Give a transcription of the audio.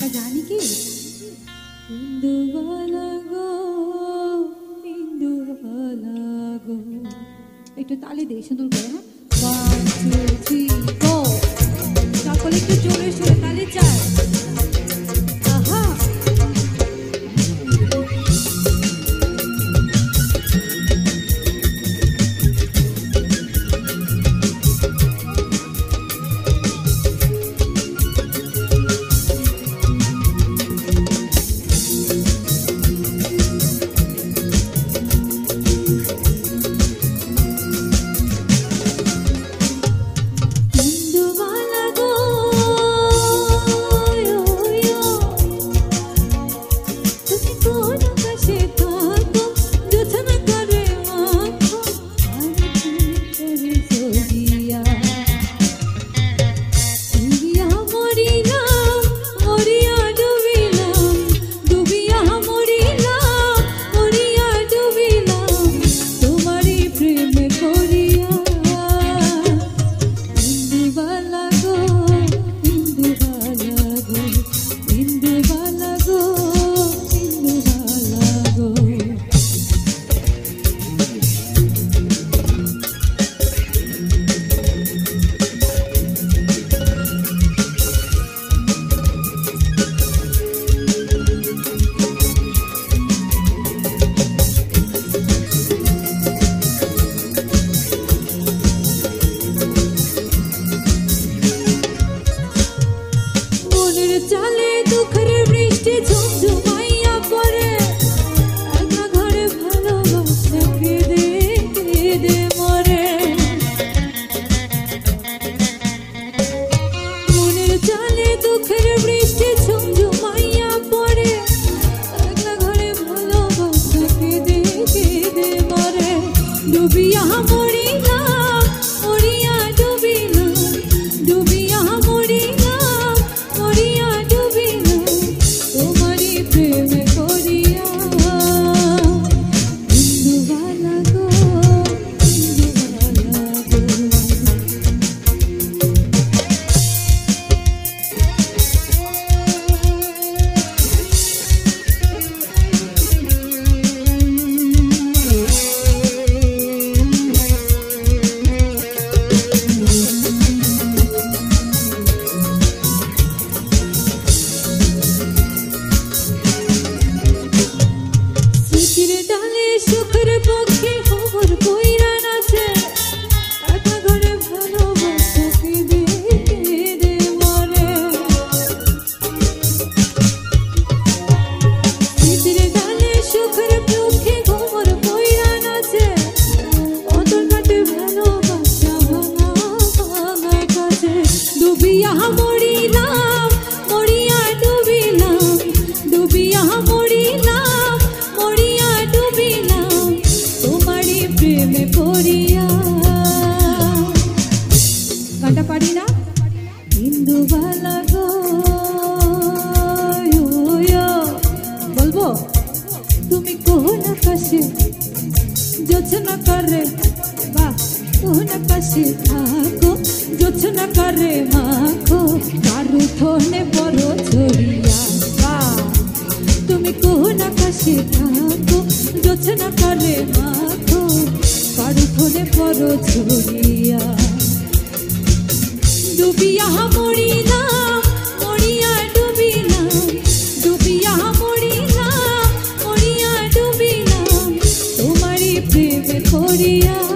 पाट जानी की इंदुबाला गो एक ताली दे सुंदर করে হ্যাঁ 1 2 3 গো সকলে একটু জোরে সোরে তালি চায় আহা कोरिया